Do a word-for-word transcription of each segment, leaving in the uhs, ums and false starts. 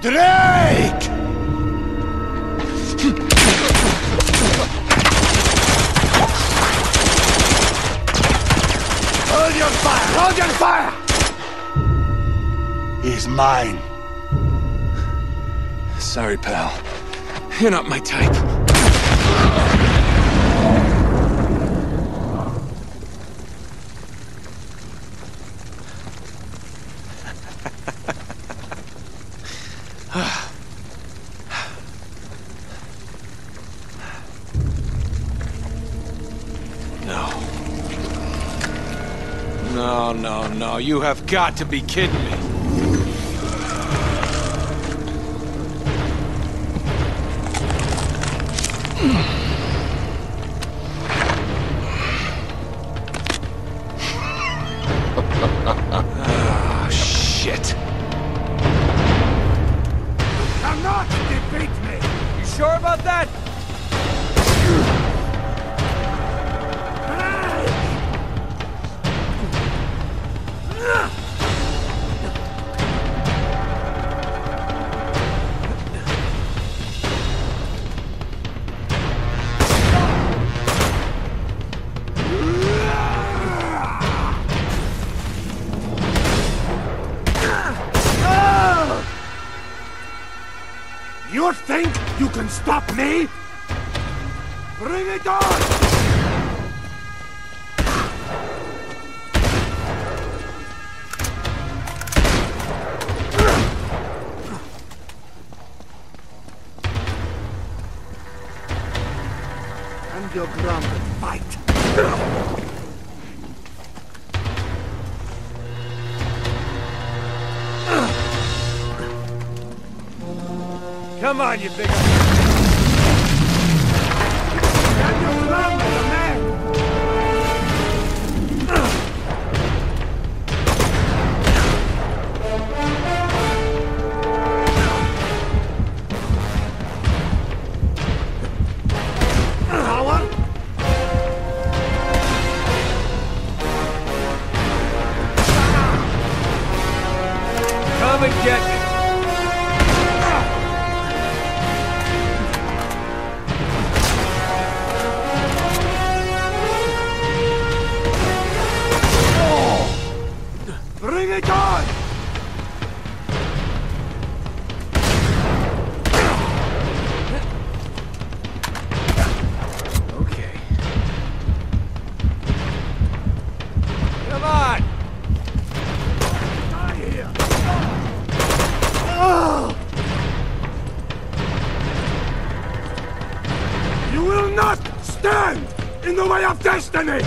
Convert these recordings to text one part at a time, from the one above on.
Drake! Hold your fire! Hold your fire! He's mine. Sorry, pal. You're not my type. No, no, no, you have got to be kidding me. Oh, shit. You cannot defeat me. You sure about that? You think you can stop me? Bring it on! Stand your ground and fight! Come on, you big... Stand your ground, little man! Power? Come and get me! God! Okay. Come on! Out of here! Oh. You will not stand in the way of destiny!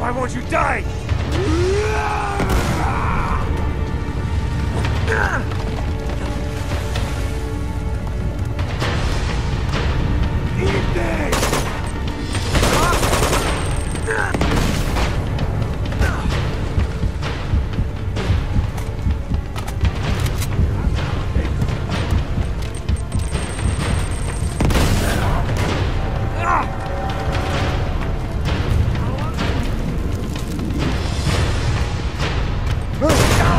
Why won't you die? Eat this! Let's go!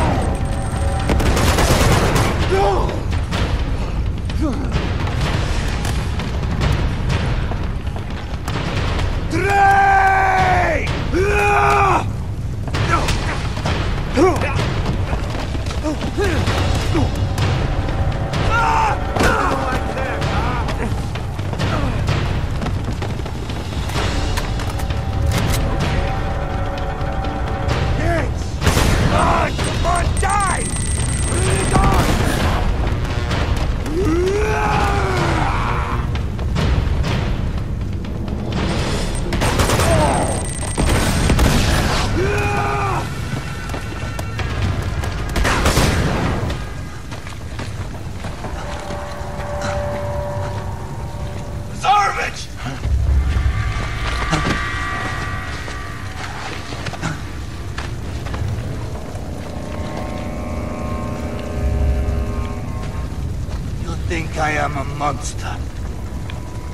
I am a monster,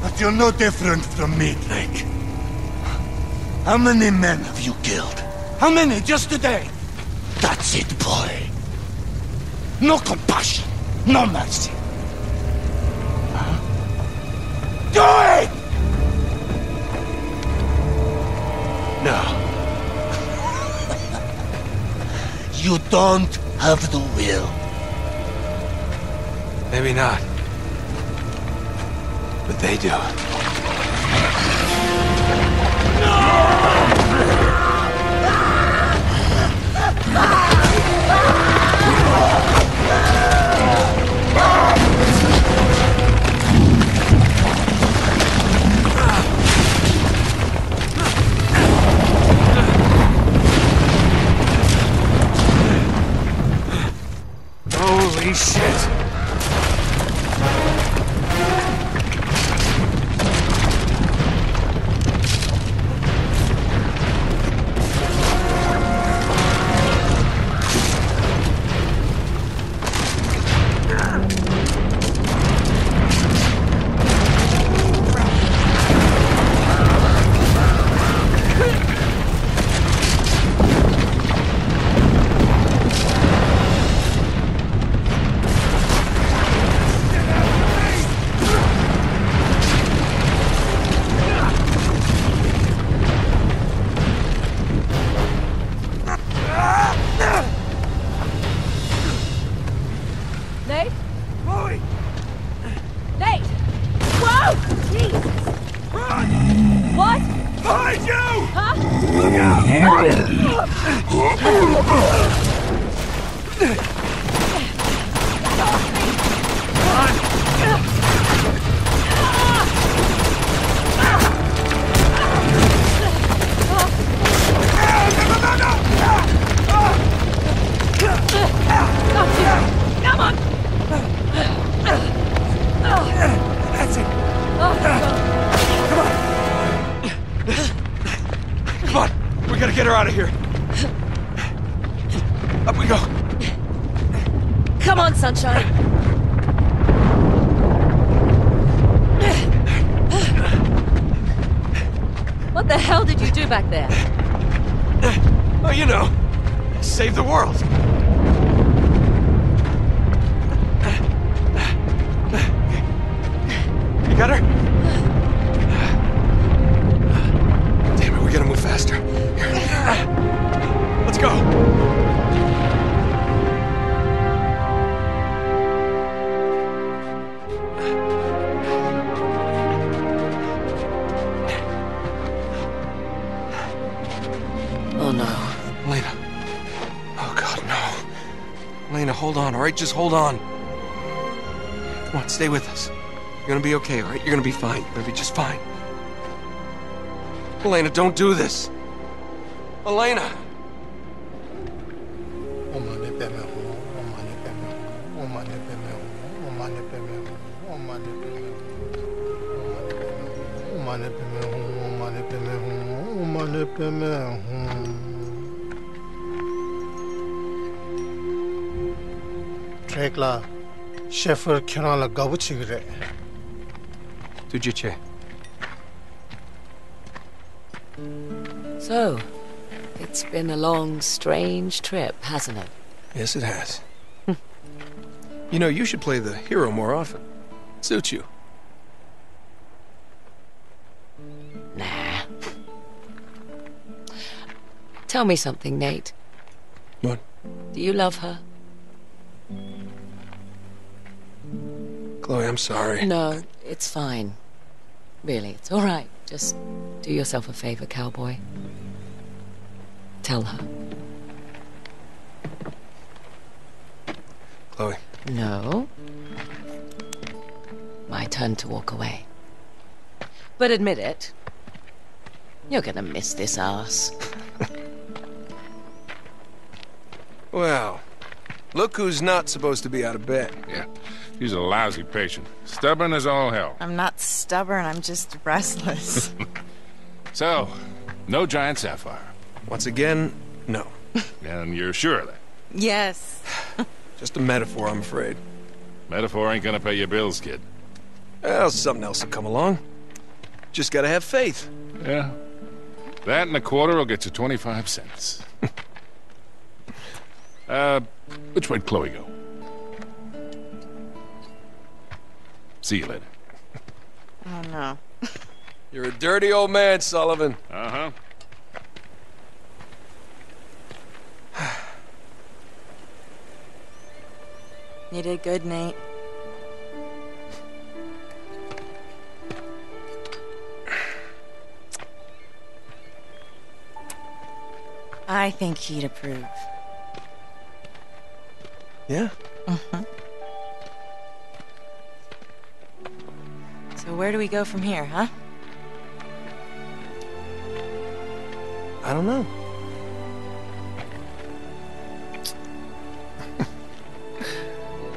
but you're no different from me, Drake. How many men have you killed? How many just today? That's it, boy. No compassion, no mercy. Huh? Do it! No. You don't have the will. Maybe not. But they do. Holy shit! Just hold on. Come on, stay with us. You're gonna be okay, all right? You're gonna be fine. You're gonna be just fine. Elena, don't do this. Elena! La Sheffer Kiranla Gabuchigre. Tujiche. So, it's been a long, strange trip, hasn't it? Yes, it has. You know, you should play the hero more often. It suits you. Nah. Tell me something, Nate. What? Do you love her? Chloe, I'm sorry. No, it's fine. Really, it's all right. Just do yourself a favor, cowboy. Tell her. Chloe. No. My turn to walk away. But admit it. You're gonna miss this ass. Well, look who's not supposed to be out of bed. Yeah. She's a lousy patient. Stubborn as all hell. I'm not stubborn, I'm just restless. So, no giant sapphire. Once again, no. And you're sure of that? Yes. Just a metaphor, I'm afraid. Metaphor ain't gonna pay your bills, kid. Well, something else will come along. Just gotta have faith. Yeah. That and a quarter will get you twenty-five cents. uh, which way'd Chloe go? See you later. Oh, no. You're a dirty old man, Sullivan. Uh-huh. You did good, Nate. I think he'd approve. Yeah? Mm-hmm. So where do we go from here, huh? I don't know.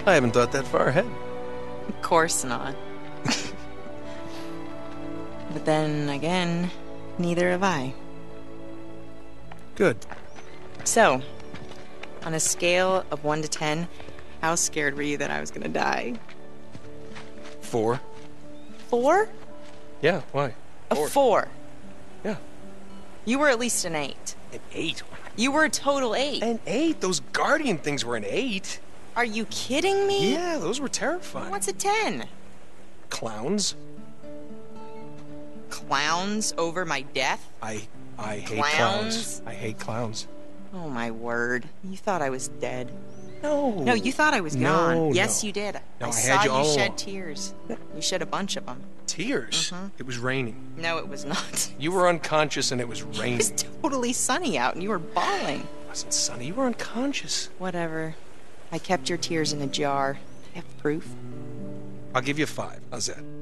I haven't thought that far ahead. Of course not. But then again, neither have I. Good. So, on a scale of one to ten, how scared were you that I was gonna die? Four. Four? Yeah, why? A four. four. Yeah. You were at least an eight. An eight? You were a total eight. An eight? Those guardian things were an eight. Are you kidding me? Yeah, those were terrifying. What's a ten? Clowns. Clowns over my death? I, I clowns. hate clowns. I hate clowns. Oh, my word. You thought I was dead. No. No, you thought I was gone. No, yes, no. you did. No, I, I saw had you, you all shed tears. You shed a bunch of them. Tears? Mm-hmm. It was raining. No, it was not. You were unconscious and it was raining. It was totally sunny out and you were bawling. It wasn't sunny. You were unconscious. Whatever. I kept your tears in a jar. I have proof. I'll give you five. How's that?